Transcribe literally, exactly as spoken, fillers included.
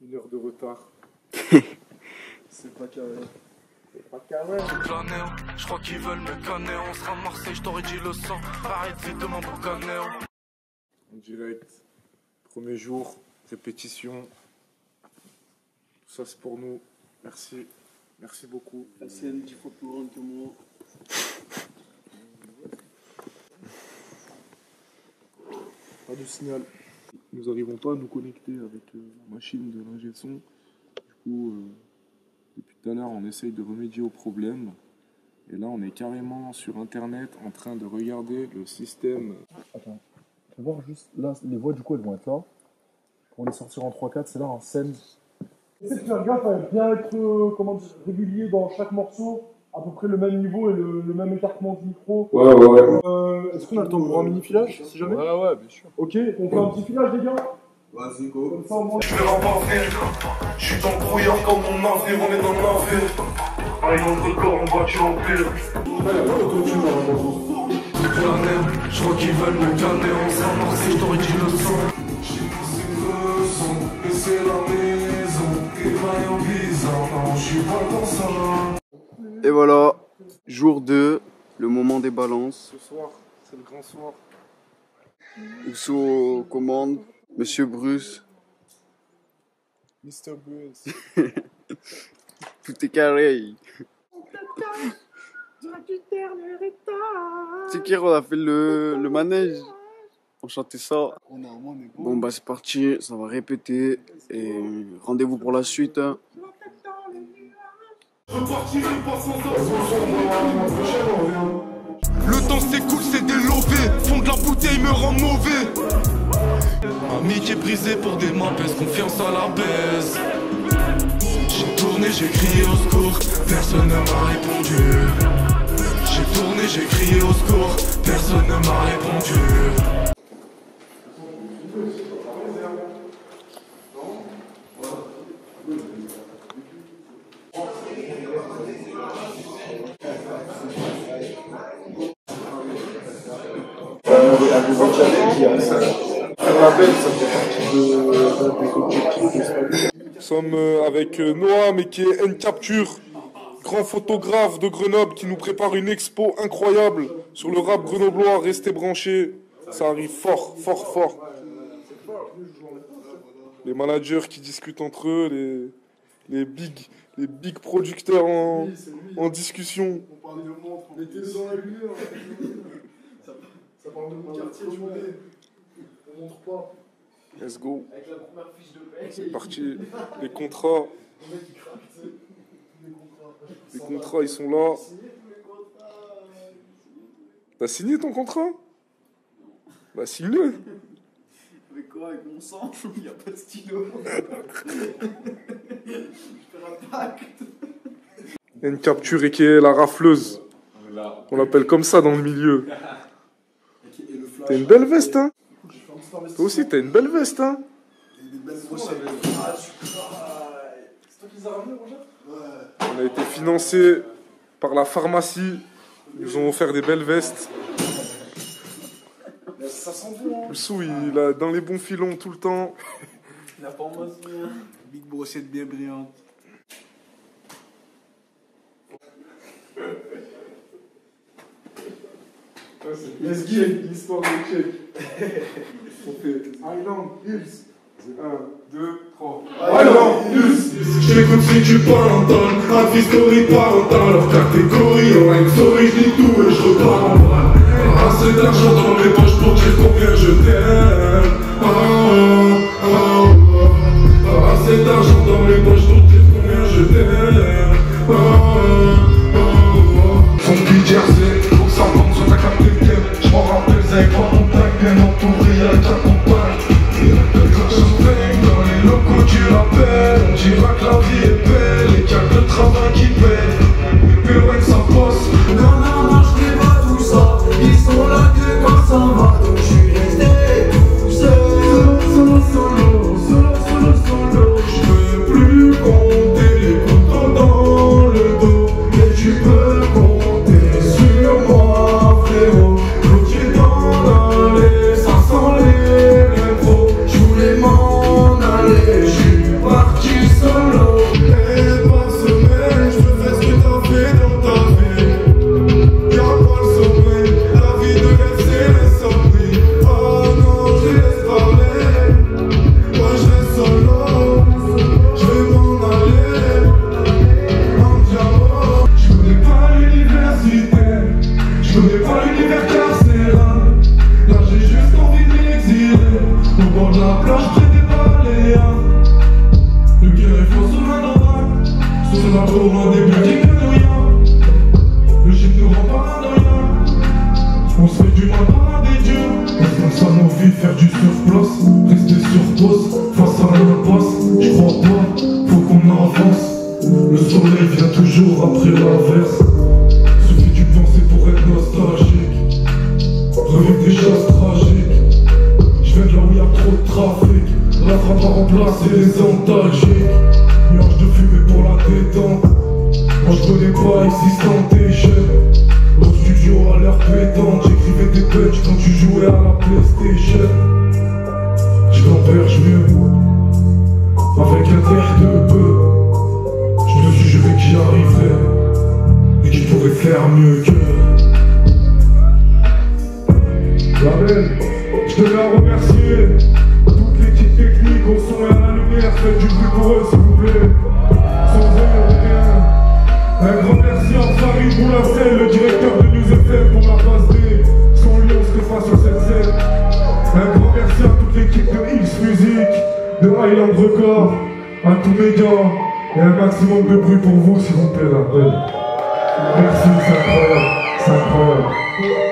Une heure de retard. C'est pas carré. C'est pas carré. Je crois qu'ils veulent me conner. On sera Marseille, je t'aurais dit le sang. Arrêtez de m'en conner. En direct, premier jour, répétition. Tout ça c'est pour nous. Merci. Merci beaucoup. La scène dix fois plus grande que moi. Pas de signal. Nous n'arrivons pas à nous connecter avec euh, la machine de l'ingé son. Du coup, euh, depuis tout à l'heure, on essaye de remédier au problème. Et là, on est carrément sur Internet en train de regarder le système. Attends, on va voir juste là, les voix du coup, elles vont être là. On les sortir en trois quatre, c'est là en scène. Et c'est que la gaffe, elle vient être euh, comment dire, régulier dans chaque morceau, à peu près le même niveau et le, le même écartement du micro. Ouais, ouais, ouais. Euh, Est-ce qu'on a le temps pour un mini filage, si jamais? Ouais, ouais, bien sûr. Ok, on fait ouais. Un petit filage, les gars. Vas-y, go. Comme ça, au moins. Je vais l'emporter. Je suis dans le brouillard comme mon navire, on est dans le navire. Iland Records, en voiture en pire. Ouais, ouais, continue, normalement. Je crois qu'ils veulent me canner, on s'est amorcé, je t'aurais dit le sang. J'ai poussé le son, et c'est la Et voilà, jour deux, le moment des balances. Ce soir, c'est le grand soir. Nous sommes aux commandes, Monsieur Bruce. Mister Bruce. Tout est carré. C'est qui on a fait le, le manège. On chantait ça. Bon bah c'est parti, ça va répéter. Et rendez-vous pour la suite. Le temps s'écoule, c'est délobé. Fond de la bouteille me rend mauvais. Ami qui est brisé pour des mains, pèse confiance à la baisse. J'ai tourné, j'ai crié au secours, personne ne m'a répondu. J'ai tourné, j'ai crié au secours, personne ne m'a répondu. Nous sommes avec Noah, mais qui est N-Capture, grand photographe de Grenoble, qui nous prépare une expo incroyable sur le rap grenoblois. Restez branchés, ça arrive fort, fort, fort. Les managers qui discutent entre eux, les, les, big, les big producteurs en, en discussion. On parlait de montre, on était dans la lumière. Ça parle de mon quartier, tu vois. On montre pas. Let's go. Avec la première fiche de paie. C'est parti. Les contrats. Les contrats, ils sont là. T'as signé ton contrat? Bah signe-le. Mais quoi, avec mon sang? Il n'y a pas de stylo. Je fais la pacte. Il y a une capture et qui est la rafleuse. On l'appelle comme ça dans le milieu. T'as une belle veste, hein? Toi aussi, t'as une belle veste, hein? On a été financé par la pharmacie. Ils nous ont offert des belles vestes. Le sou, il a dans les bons filons tout le temps. La pharmacie, big brochette bien brillante. Let's give l'histoire de check. On fait Iland Hills. un, deux, trois. Iland Hills. Je t'écoute si tu parles en tonne. Avis historique parental. Leur catégorie en règle souris. Je lis tout et je repars en bas. Assez d'argent dans mes poches pour dire combien je t'aime. Ah, ah, ah. Assez d'argent dans mes poches pour dire combien je t'aime. Ah, ah, ah. Son P J R C. Je m'en rappelle, c'est quoi mon tag, bien entouré avec la compagne. Quand je peigne dans les locaux tu l'appelles, on dira que la vie est belle et qu'il y a que le travail qui paie. Puis ouais, ça passe. Non, non, non, je n'ai pas tout ça. Ils sont là que quand ça va, donc je suis resté tout seul. Solo, solo, solo, solo, solo. Je peux plus compter les couteaux dans le dos, mais tu peux compter sur moi, frérot. Allez, ça sent les pros, je voulais m'en aller, je suis parti. loin des buildings paranoïa. Le chef nous rend paranoïa. On se fait du mal par des dieux. On se passe à nos vies, faire du surplace. Rester sur pause, face à l'impasse. Je crois pas, faut qu'on avance. Le soleil vient toujours après l'inverse. Suffit du penser pour être nostalgique. Revivre des chasses tragiques. Je viens de là où y'a trop de trafic. La frappe à remplacer les antalgiques. Nuage de fumée pour la détente. Moi je connais pas existant d'échelle. Au studio à l'air pétante. J'écrivais des punchs quand tu jouais à la PlayStation. Je converge mieux avec un air de peu. Je me suis juré que j'y arriverais et qu'il pourrait faire mieux que. La belle, je tenais à remercier toute l'équipe technique au son et à la lumière. Faites du bruit pour eux s'il vous plaît. Sans eux, rien. Un grand merci à Farid Boulassel, le directeur de News F M pour la passe D. Sans lui, on serait pas sur cette scène. Un grand merci à toute l'équipe de X Music, de Iland Records, à tous mes gars. Et un maximum de bruit pour vous, s'il vous plaît, la belle. Merci, c'est incroyable, c'est incroyable.